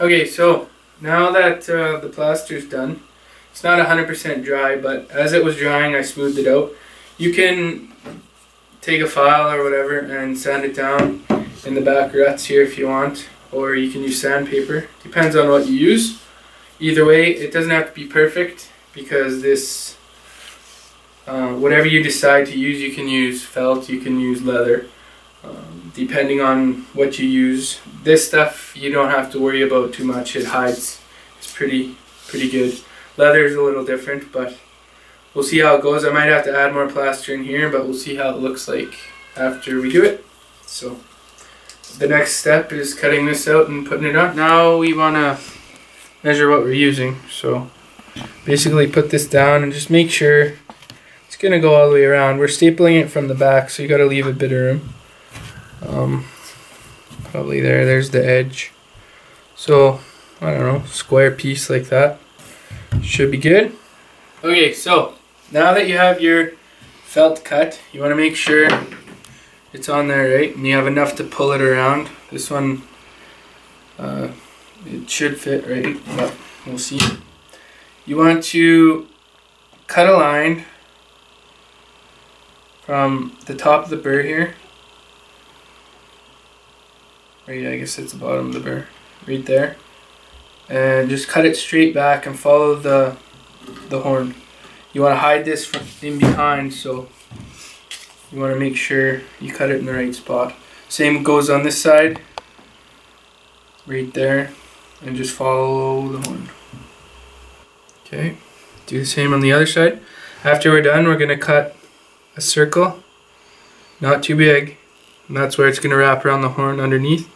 Okay, so now that the plaster's done, it's not 100% dry, but as it was drying, I smoothed it out. You can take a file or whatever and sand it down in the back ruts here if you want, or you can use sandpaper. Depends on what you use. Either way, it doesn't have to be perfect, because this, whatever you decide to use, you can use felt, you can use leather, depending on what you use. This stuff you don't have to worry about too much. It hides. It's pretty good. Leather is a little different, but we'll see how it goes. I might have to add more plaster in here, but we'll see how it looks like after we do it. So the next step is cutting this out and putting it on. Now we want to measure what we're using. So basically put this down and just make sure it's going to go all the way around. We're stapling it from the back, so you got to leave a bit of room. Probably there's the edge. So I don't know, square piece like that should be good. Okay, so now that you have your felt cut, you want to make sure it's on there right and you have enough to pull it around. This one, it should fit right, but we'll see. You want to cut a line from the top of the burr here. Right, I guess it's the bottom of the burr, right there, and just cut it straight back and follow the horn. You want to hide this from in behind, so you want to make sure you cut it in the right spot. Same goes on this side, right there, and just follow the horn. Okay, do the same on the other side. After we're done, we're going to cut a circle, not too big, and that's where it's going to wrap around the horn underneath.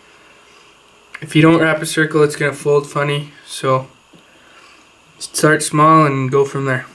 If you don't wrap a circle, it's going to fold funny, so start small and go from there.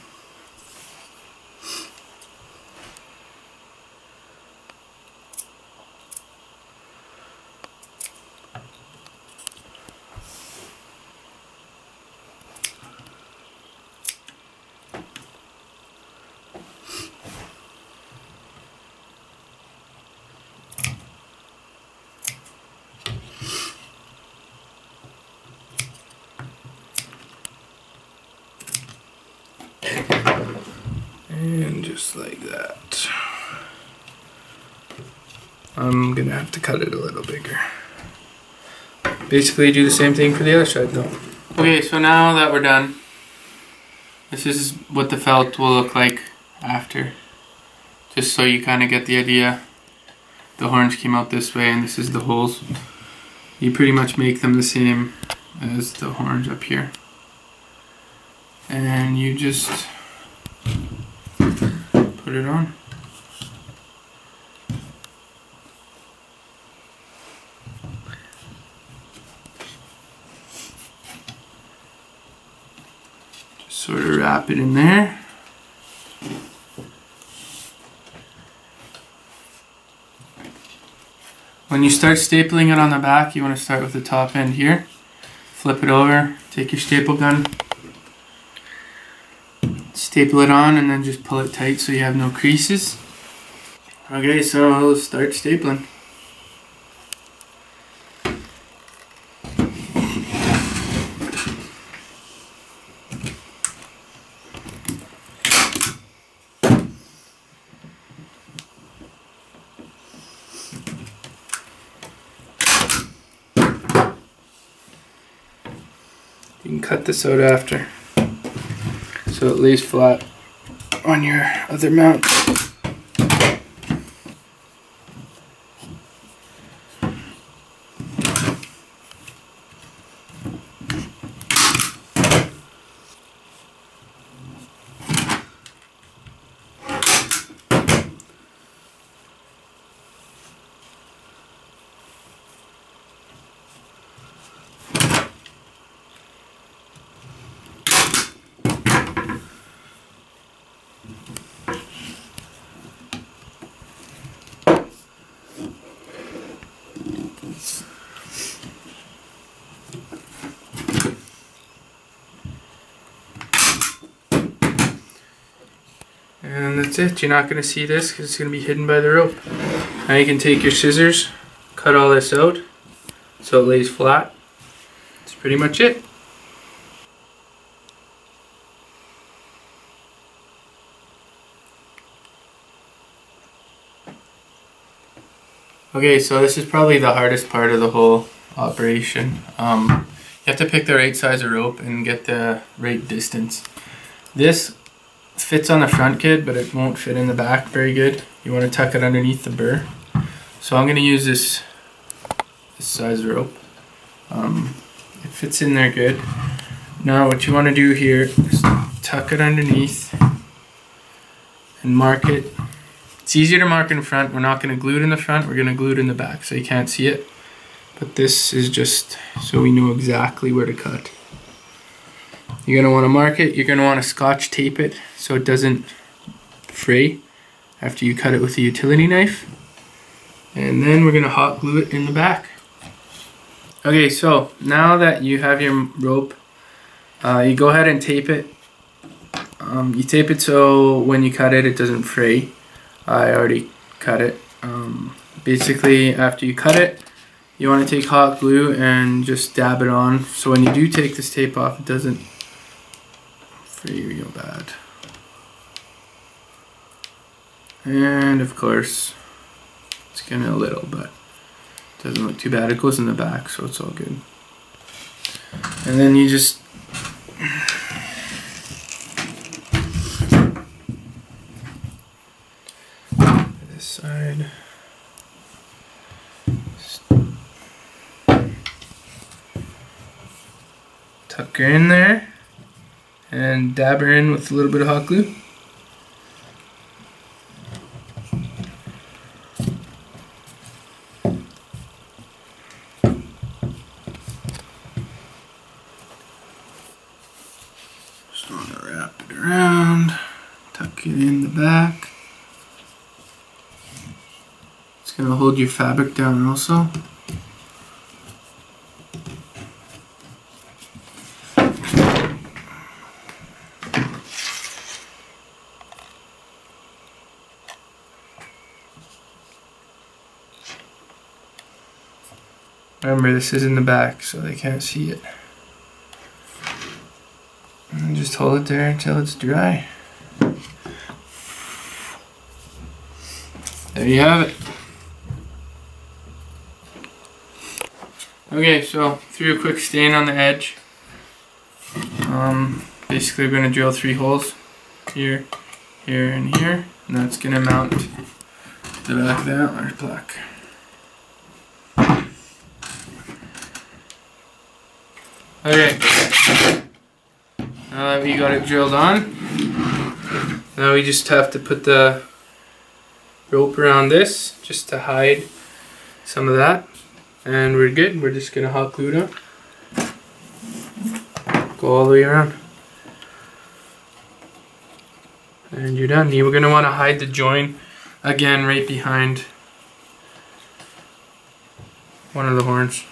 And just like that. I'm gonna have to cut it a little bigger. Basically do the same thing for the other side though. Okay, so now that we're done, this is what the felt will look like after. Just so you kind of get the idea. The horns came out this way and this is the holes. You pretty much make them the same as the horns up here. And you just put it on. Just sort of wrap it in there. When you start stapling it on the back, you want to start with the top end here. Flip it over, take your staple gun, staple it on, and then just pull it tight so you have no creases. Okay, so I'll start stapling. You can cut this out after, so it lays flat on your other mount. And that's it. You're not going to see this because it's going to be hidden by the rope. Now you can take your scissors, cut all this out so it lays flat. It's pretty much it. Okay, so this is probably the hardest part of the whole operation. You have to pick the right size of rope and get the right distance. This fits on the front kid, but it won't fit in the back very good. You want to tuck it underneath the burr. So I'm going to use this size rope. It fits in there good. Now what you want to do here is tuck it underneath and mark it. It's easier to mark in front. We're not going to glue it in the front, we're going to glue it in the back so you can't see it. But this is just so we know exactly where to cut. You're going to want to mark it, you're going to want to scotch tape it so it doesn't fray after you cut it with a utility knife. And then we're going to hot glue it in the back. Okay, so now that you have your rope, you go ahead and tape it. You tape it so when you cut it, it doesn't fray. I already cut it. Basically, after you cut it, you want to take hot glue and just dab it on. So when you do take this tape off, it doesn't fray real bad. And of course, it's gonna a little, but it doesn't look too bad. It goes in the back, so it's all good. And then you just this side. Tuck her in there and dab her in with a little bit of hot glue. Just want to wrap it around, tuck it in the back. It's going to hold your fabric down also. Remember, this is in the back, so they can't see it. And just hold it there until it's dry. There you have it. Okay, so threw a quick stain on the edge. Basically, we're going to drill 3 holes. Here, here, and here. And that's going to mount the back of the antler plaque. Okay, now that we got it drilled on, now we just have to put the rope around this just to hide some of that, and we're good. We're just going to hot glue it up, go all the way around, and you're done. You're going to want to hide the join again right behind one of the horns.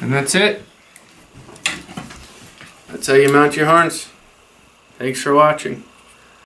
And that's it. That's how you mount your horns. Thanks for watching.